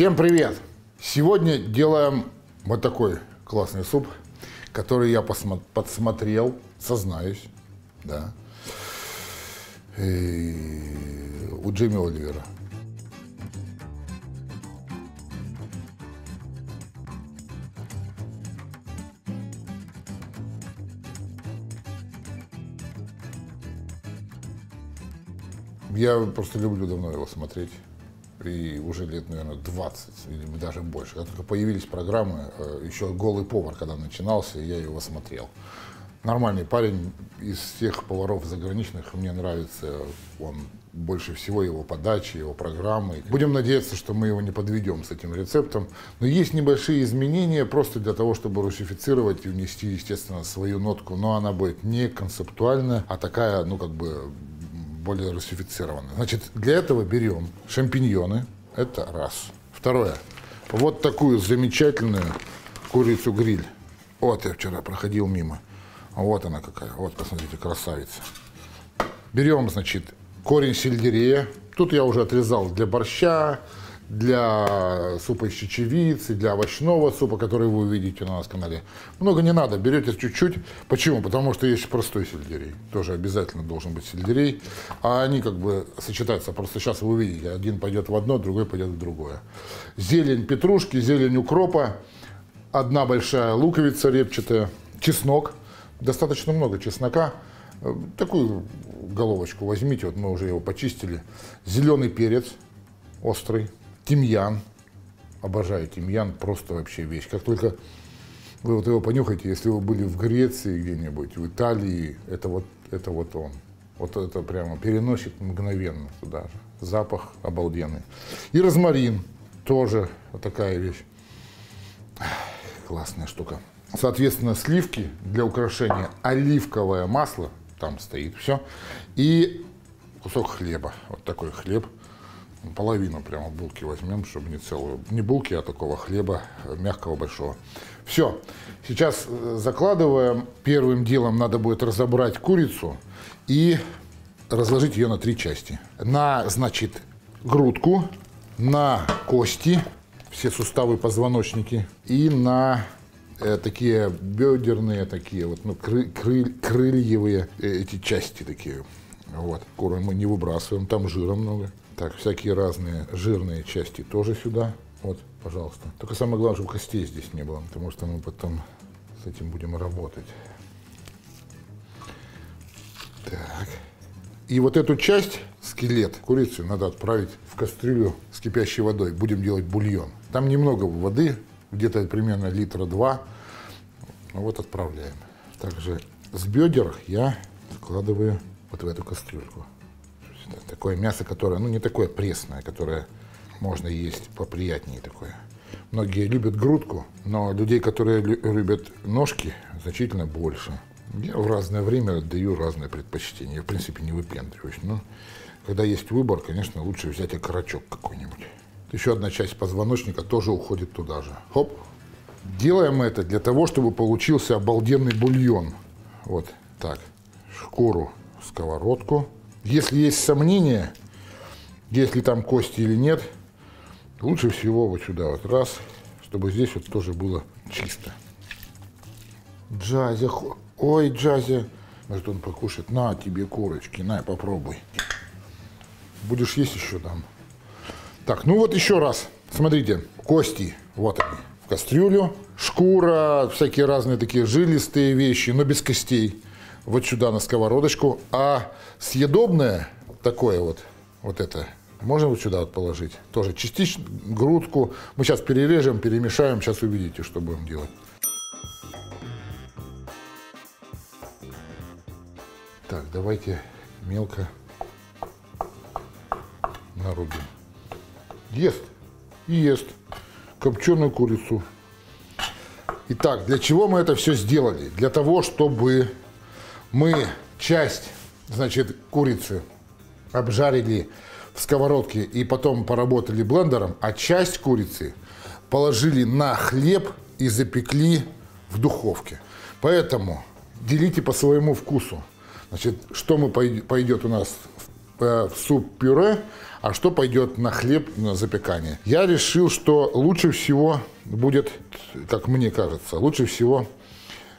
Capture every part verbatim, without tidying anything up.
Всем привет! Сегодня делаем вот такой классный суп, который я подсмотрел, сознаюсь, да, у Джейми Оливера. Я просто люблю давно его смотреть, и уже лет, наверное, двадцать или даже больше. Когда только появились программы, еще «Голый повар», когда начинался, я его смотрел. Нормальный парень, из всех поваров заграничных мне нравится он больше всего, его подачи, его программы. Будем надеяться, что мы его не подведем с этим рецептом. Но есть небольшие изменения просто для того, чтобы русифицировать и внести, естественно, свою нотку. Но она будет не концептуальная, а такая, ну, как бы, более русифицированная. Значит, для этого берем шампиньоны. Это раз. Второе. Вот такую замечательную курицу-гриль. Вот я вчера проходил мимо. Вот она какая. Вот, посмотрите, красавица. Берем, значит, корень сельдерея. Тут я уже отрезал для борща, для супа из чечевицы, для овощного супа, который вы увидите на нас канале. Много не надо, берете чуть-чуть. Почему? Потому что есть простой сельдерей. Тоже обязательно должен быть сельдерей. А они как бы сочетаются. Просто сейчас вы увидите, один пойдет в одно, другой пойдет в другое. Зелень петрушки, зелень укропа. Одна большая луковица репчатая. Чеснок. Достаточно много чеснока. Такую головочку возьмите, вот мы уже его почистили. Зеленый перец острый. Тимьян. Обожаю тимьян, просто вообще вещь. Как только вы вот его понюхаете, если вы были в Греции где-нибудь, в Италии, это вот, это вот он. Вот это прямо переносит мгновенно туда же. Запах обалденный. И розмарин тоже вот такая вещь. Классная штука. Соответственно, сливки для украшения, оливковое масло, там стоит все, и кусок хлеба. Вот такой хлеб. Половину прямо булки возьмем, чтобы не целую, не булки, а такого хлеба мягкого, большого. Все, сейчас закладываем. Первым делом надо будет разобрать курицу и разложить ее на три части. На, значит, грудку, на кости, все суставы, позвоночники, и на э, такие бедерные, такие вот, ну, кры, кры, крыльевые э, эти части такие. Вот, куры мы не выбрасываем, там жира много. Так, всякие разные жирные части тоже сюда. Вот, пожалуйста. Только самое главное, чтобы костей здесь не было, потому что мы потом с этим будем работать. Так. И вот эту часть, скелет курицы, надо отправить в кастрюлю с кипящей водой. Будем делать бульон. Там немного воды, где-то примерно литра два. Ну вот отправляем. Также с бедер я складываю вот в эту кастрюльку. Такое мясо, которое, ну, не такое пресное, которое можно есть поприятнее такое. Многие любят грудку, но людей, которые любят ножки, значительно больше. Я в разное время отдаю разные предпочтения. Я, в принципе, не выпендриваюсь. Но когда есть выбор, конечно, лучше взять окорочок какой-нибудь. Еще одна часть позвоночника тоже уходит туда же. Хоп. Делаем это для того, чтобы получился обалденный бульон. Вот так. Шкуру в сковородку. Если есть сомнения, если там кости или нет, лучше всего вот сюда вот раз, чтобы здесь вот тоже было чисто. Джазя, ой, Джазя, может он покушает, на тебе курочки, на, попробуй. Будешь есть еще там. Так, ну вот еще раз, смотрите, кости, вот они, в кастрюлю, шкура, всякие разные такие жилистые вещи, но без костей. Вот сюда на сковородочку, а съедобное такое вот, вот это, можно вот сюда вот положить, тоже частично грудку. Мы сейчас перережем, перемешаем, сейчас увидите, что будем делать. Так, давайте мелко нарубим. Ест и ест копченую курицу. Итак, для чего мы это все сделали? Для того, чтобы мы часть, значит, курицы обжарили в сковородке и потом поработали блендером, а часть курицы положили на хлеб и запекли в духовке. Поэтому делите по своему вкусу. Значит, что мы пойдет у нас э, в суп-пюре, а что пойдет на хлеб, на запекание. Я решил, что лучше всего будет, как мне кажется, лучше всего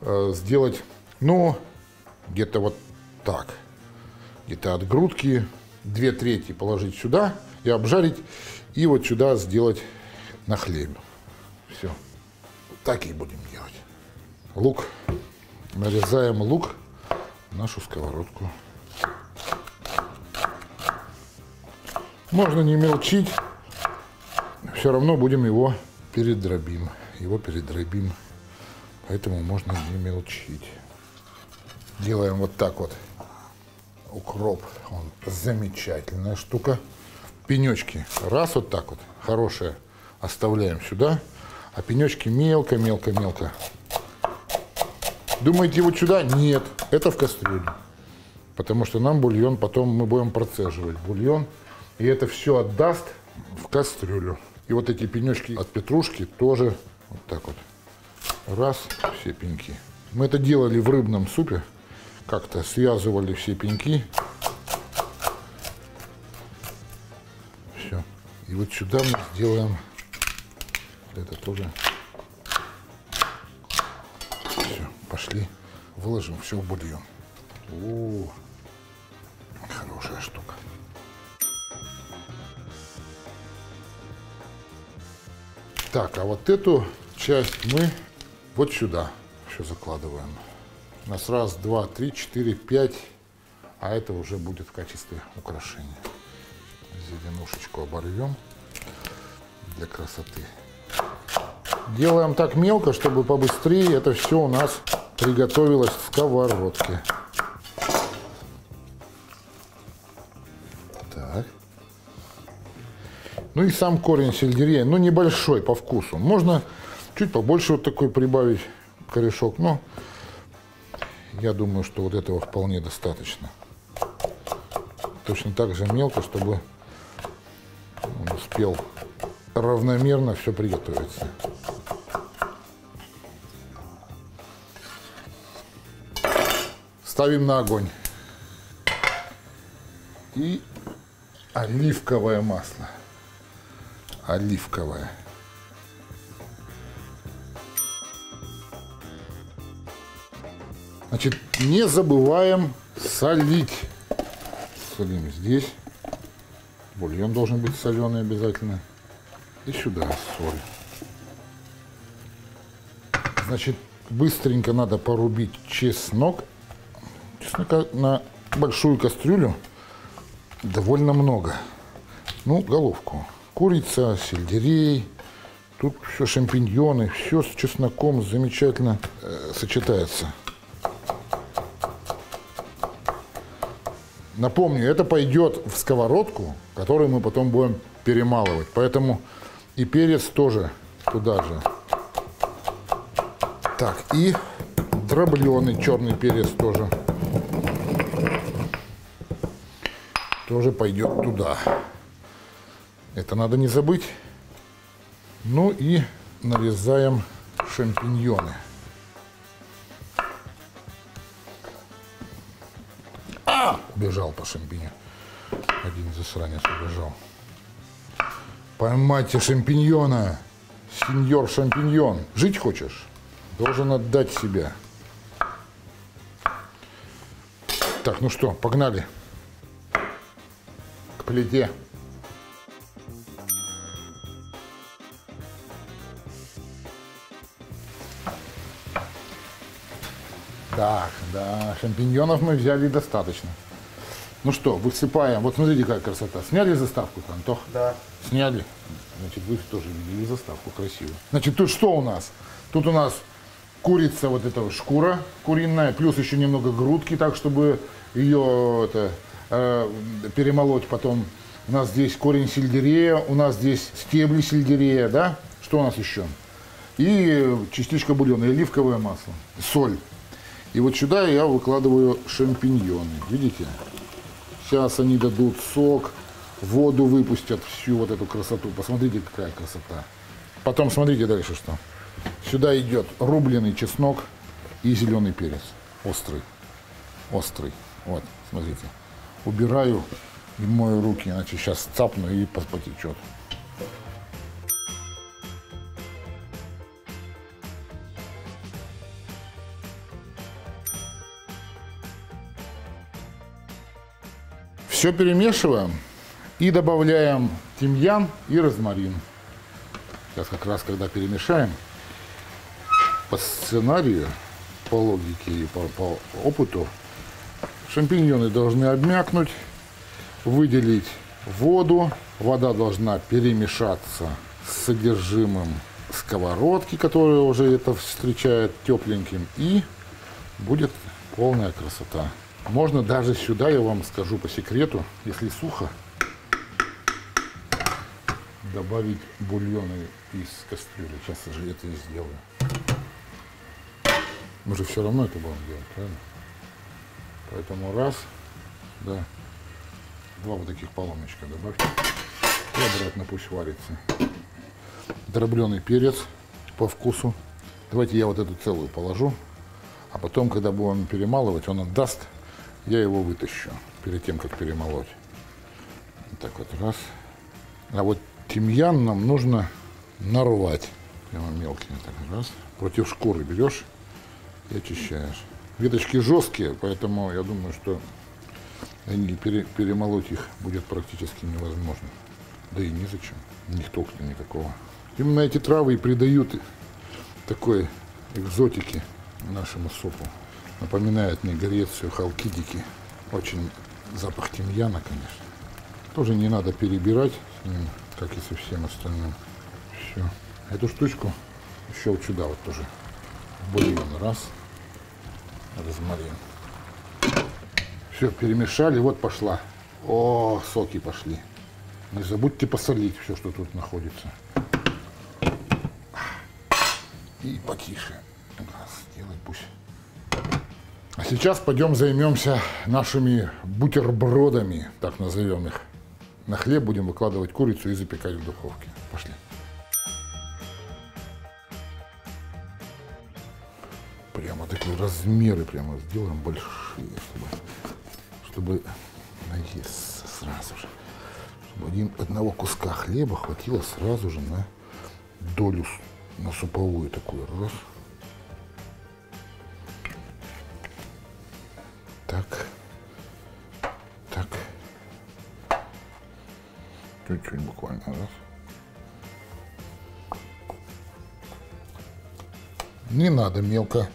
э, сделать, ну, где-то вот так. Где-то от грудки две трети положить сюда и обжарить, и вот сюда сделать на хлебе. Все. Так и будем делать. Лук. Нарезаем лук в нашу сковородку. Можно не мельчить, все равно будем его передробим. Его передробим, поэтому можно не мельчить. Делаем вот так вот. Укроп, он замечательная штука. Пенечки, раз вот так вот, хорошие, оставляем сюда. А пенечки мелко-мелко-мелко. Думаете, вот сюда? Нет, это в кастрюлю. Потому что нам бульон, потом мы будем процеживать бульон. И это все отдаст в кастрюлю. И вот эти пенечки от петрушки тоже вот так вот. Раз, все пеньки. Мы это делали в рыбном супе. Как-то связывали все пеньки. Все. И вот сюда мы сделаем это тоже. Все, пошли. Выложим все в бульон. О, хорошая штука. Так, а вот эту часть мы вот сюда еще закладываем. У нас раз, два, три, четыре, пять. А это уже будет в качестве украшения. Зеленушечку оборвем для красоты. Делаем так мелко, чтобы побыстрее это все у нас приготовилось в сковородке. Так. Ну и сам корень сельдерея, ну небольшой по вкусу. Можно чуть побольше вот такой прибавить корешок, но я думаю, что вот этого вполне достаточно. Точно так же мелко, чтобы он успел равномерно все приготовится. Ставим на огонь. И оливковое масло. Оливковое. Значит, не забываем солить. Солим здесь. Бульон должен быть соленый обязательно. И сюда соль. Значит, быстренько надо порубить чеснок. Чеснока на большую кастрюлю довольно много. Ну, головку. Курица, сельдерей, тут все шампиньоны, все с чесноком замечательно э, сочетается. Напомню, это пойдет в сковородку, которую мы потом будем перемалывать, поэтому и перец тоже туда же. Так, и дробленый черный перец тоже. Тоже пойдет туда. Это надо не забыть. Ну и нарезаем шампиньоны. А! Убежал по шампиньону. Один засранец убежал. Поймайте шампиньона, сеньор шампиньон. Жить хочешь? Должен отдать себя. Так, ну что, погнали к плите. Так, да, шампиньонов мы взяли достаточно. Ну что, высыпаем. Вот смотрите, какая красота. Сняли заставку, Антох? Да. Сняли. Значит, вы тоже видели заставку красивую. Значит, тут что у нас? Тут у нас курица, вот эта шкура куриная, плюс еще немного грудки, так, чтобы ее это, э, перемолоть потом. У нас здесь корень сельдерея, у нас здесь стебли сельдерея, да? Что у нас еще? И частичка бульона, оливковое масло, соль. И вот сюда я выкладываю шампиньоны, видите? Сейчас они дадут сок, воду выпустят, всю вот эту красоту. Посмотрите, какая красота. Потом смотрите дальше, что. Сюда идет рубленый чеснок и зеленый перец. Острый. Острый. Вот, смотрите. Убираю Не мою руки, иначе сейчас цапну и потечет. Все перемешиваем и добавляем тимьян и розмарин. Сейчас как раз, когда перемешаем, по сценарию, по логике и по, по опыту, шампиньоны должны обмякнуть, выделить воду. Вода должна перемешаться с содержимым сковородки, которая уже это встречает тепленьким, и будет полная красота. Можно даже сюда, я вам скажу по секрету, если сухо, добавить бульоны из кастрюли. Сейчас же это и сделаю. Мы же все равно это будем делать, правильно? Поэтому раз, да, два вот таких поломочка добавьте. И обратно пусть варится. Дробленый перец по вкусу. Давайте я вот эту целую положу. А потом, когда будем перемалывать, он отдаст, я его вытащу, перед тем, как перемолоть. Вот так вот, раз. А вот тимьян нам нужно нарвать. Прямо мелкими, так, раз. Против шкуры берешь и очищаешь. Веточки жесткие, поэтому я думаю, что они пере, перемолоть их будет практически невозможно. Да и незачем, у них толку никакого. Именно эти травы и придают такой экзотики нашему супу. Напоминает мне Грецию, халкидики. Очень запах тимьяна, конечно. Тоже не надо перебирать с ним, как и со всем остальным. Все. Эту штучку еще вот сюда вот тоже. Бульон раз. Розмарин. Все, перемешали. Вот пошла. О, соки пошли. Не забудьте посолить все, что тут находится. И потише. Сделай пусть. А сейчас пойдем займемся нашими бутербродами, так назовем их. На хлеб будем выкладывать курицу и запекать в духовке. Пошли. Прямо такие размеры прямо сделаем большие, чтобы, чтобы наесться сразу же. Чтобы один, одного куска хлеба хватило сразу же на долю, на суповую такую. Раз. Так, так, чуть-чуть буквально, раз. Не надо мелко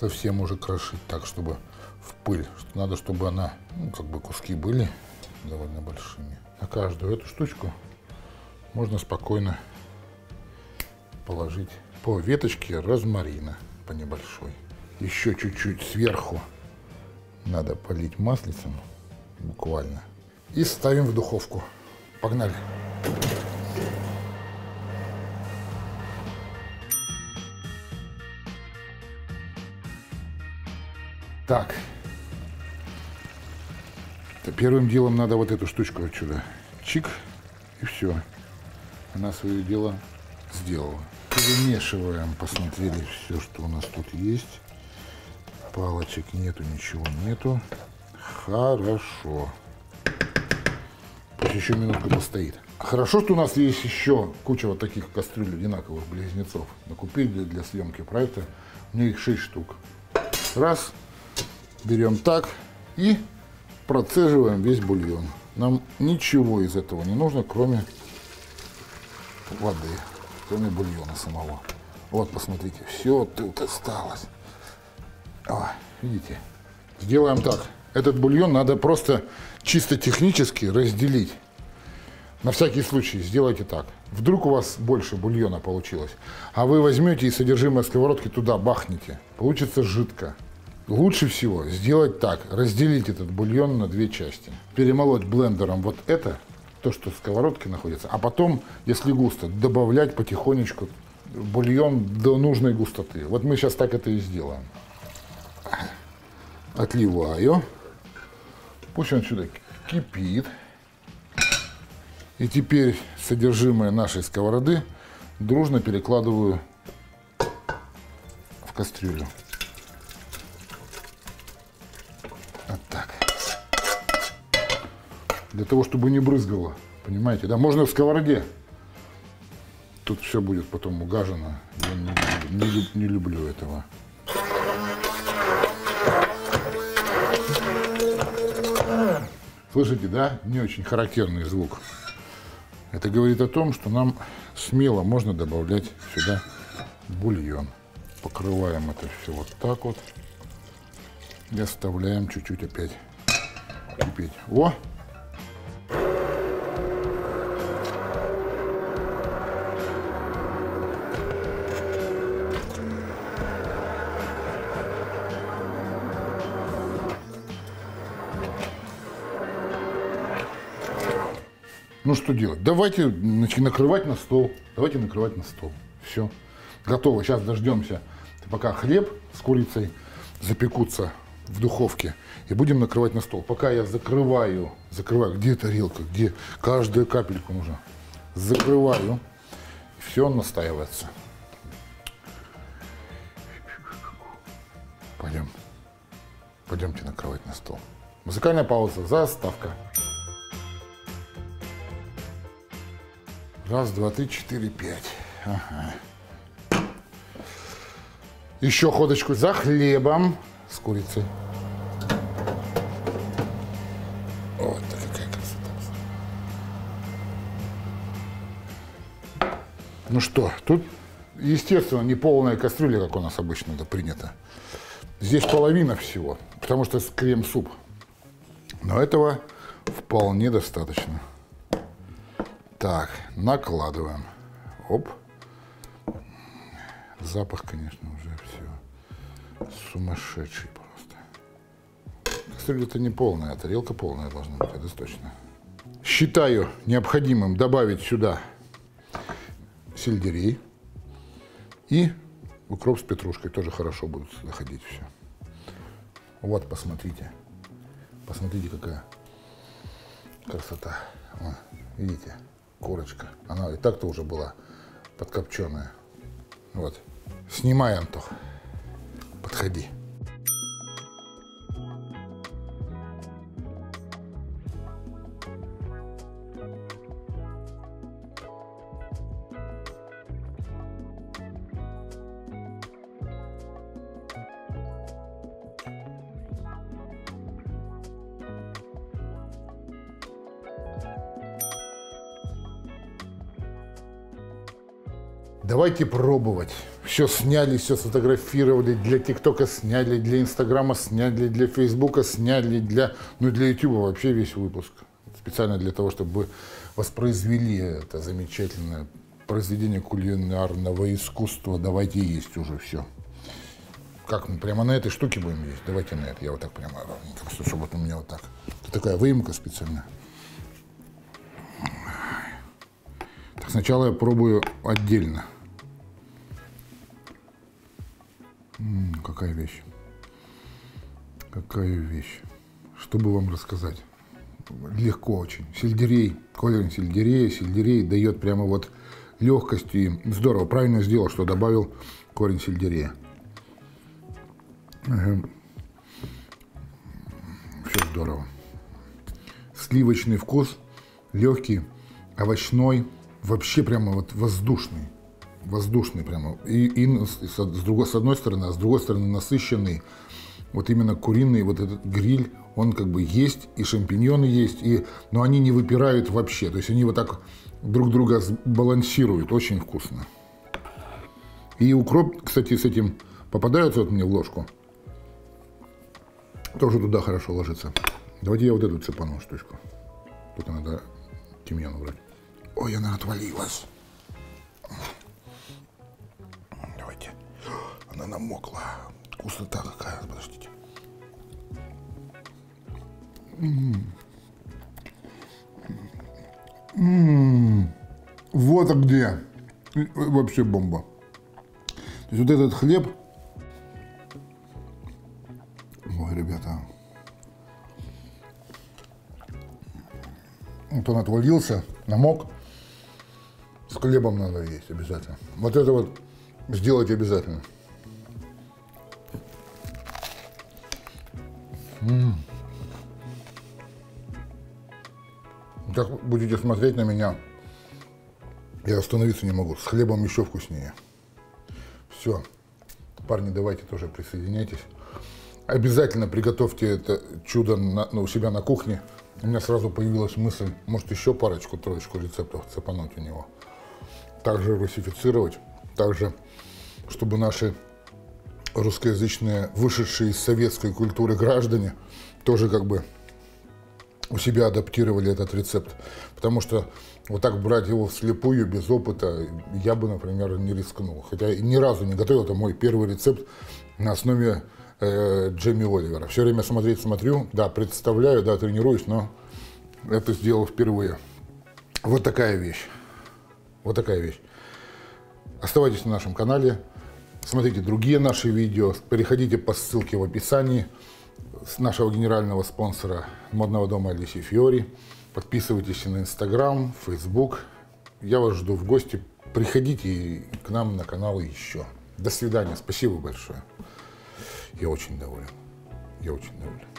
совсем уже крошить так, чтобы в пыль. Надо, чтобы она, ну, как бы куски были довольно большими. На каждую эту штучку можно спокойно положить по веточке розмарина, по небольшой. Еще чуть-чуть сверху надо полить маслицем, буквально, и ставим в духовку. Погнали! Так, первым делом надо вот эту штучку отсюда, чик, и все. Она свое дело сделала. Перемешиваем, посмотрели все, что у нас тут есть. Палочек нету, ничего нету. Хорошо. Пусть еще минутку постоит. Хорошо, что у нас есть еще куча вот таких кастрюль одинаковых близнецов. Накупили для съемки проекта. У них шесть штук. Раз. Берем так и процеживаем весь бульон. Нам ничего из этого не нужно, кроме воды, кроме бульона самого. Вот, посмотрите, все тут осталось. О, видите? Сделаем так. Этот бульон надо просто чисто технически разделить. На всякий случай сделайте так. Вдруг у вас больше бульона получилось, а вы возьмете и содержимое сковородки туда бахнете. Получится жидко. Лучше всего сделать так. Разделить этот бульон на две части. Перемолоть блендером вот это, то, что в сковородке находится, а потом, если густо, добавлять потихонечку бульон до нужной густоты. Вот мы сейчас так это и сделаем. Отливаю, пусть он сюда кипит. И теперь содержимое нашей сковороды дружно перекладываю в кастрюлю. Вот так. для того, чтобы не брызгало, понимаете, да, можно в сковороде. Тут все будет потом угажено, я не, не, не люблю этого. Слышите, да, не очень характерный звук. Это говорит о том, что нам смело можно добавлять сюда бульон. Покрываем это все вот так вот и оставляем чуть-чуть опять кипеть. О! Ну что делать? Давайте значит, накрывать на стол. Давайте накрывать на стол. Все. Готово. Сейчас дождемся, пока хлеб с курицей запекутся в духовке. И будем накрывать на стол. Пока я закрываю, закрываю, где тарелка, где каждая капелька нужна. Закрываю. Все настаивается. Пойдем. Пойдемте накрывать на стол. Музыкальная пауза. Заставка. Раз, два, три, четыре, пять. Ага. Еще ходочку за хлебом с курицей. Вот такая красота. Ну что, тут, естественно, не полная кастрюля, как у нас обычно это принято. Здесь половина всего, потому что крем-суп. Но этого вполне достаточно. Так, накладываем. Оп. Запах, конечно, уже все сумасшедший просто. Кастрюля-то не полная, тарелка полная должна быть, это точно. Считаю необходимым добавить сюда сельдерей и укроп с петрушкой. Тоже хорошо будут заходить все. Вот, посмотрите. Посмотрите, какая красота. Вон, видите? Корочка. Она и так-то уже была подкопченая. Вот. Снимай, Антох. Подходи. Давайте пробовать. Все сняли, все сфотографировали, для ТикТока сняли, для Инстаграма сняли, для Фейсбука сняли, для, ну, для Ютуба вообще весь выпуск. Специально для того, чтобы вы воспроизвели это замечательное произведение кулинарного искусства. Давайте есть уже все. Как мы прямо на этой штуке будем есть? Давайте на это. Я вот так прямо, чтобы у меня вот так. Это такая выемка специальная. Так, сначала я пробую отдельно. М-м, какая вещь. Какая вещь. Что бы вам рассказать? Легко очень. Сельдерей, колерин сельдерея, сельдерей дает прямо вот легкость и здорово. Правильно сделал, что добавил корень сельдерея. Угу. Все здорово. Сливочный вкус, легкий, овощной, вообще прямо вот воздушный. Воздушный прямо, и, и с, с, другой, с одной стороны, а с другой стороны насыщенный, вот именно куриный вот этот гриль, он как бы есть, и шампиньоны есть, и, но они не выпирают вообще, то есть они вот так друг друга балансируют, очень вкусно. И укроп, кстати, с этим попадается вот мне в ложку, тоже туда хорошо ложится. Давайте я вот эту цепану штучку, только надо тимьян убрать. Ой, она отвалилась. Она намокла. Вкуснота какая, подождите. М-м-м. М-м-м. Вот а где. И вообще бомба. То есть вот этот хлеб. Ой, ребята. Вот он отвалился, намок. С хлебом надо есть обязательно. Вот это вот сделать обязательно. Как будете смотреть на меня, я остановиться не могу. С хлебом еще вкуснее. Все. Парни, давайте тоже присоединяйтесь. Обязательно приготовьте это чудо на, ну, у себя на кухне. У меня сразу появилась мысль, может, еще парочку-троечку рецептов цепануть у него. Также русифицировать. Также, чтобы наши русскоязычные, вышедшие из советской культуры граждане, тоже как бы у себя адаптировали этот рецепт. Потому что вот так брать его вслепую, без опыта, я бы, например, не рискнул. Хотя и ни разу не готовил. Это мой первый рецепт на основе э, Джейми Оливера. Все время смотреть смотрю, да, представляю, да, тренируюсь, но это сделал впервые. Вот такая вещь. Вот такая вещь. Оставайтесь на нашем канале, смотрите другие наши видео, переходите по ссылке в описании с нашего генерального спонсора модного дома Алиси Фиори. Подписывайтесь на Инстаграм, Фейсбук. Я вас жду в гости. Приходите к нам на канал еще. До свидания. Спасибо большое. Я очень доволен. Я очень доволен.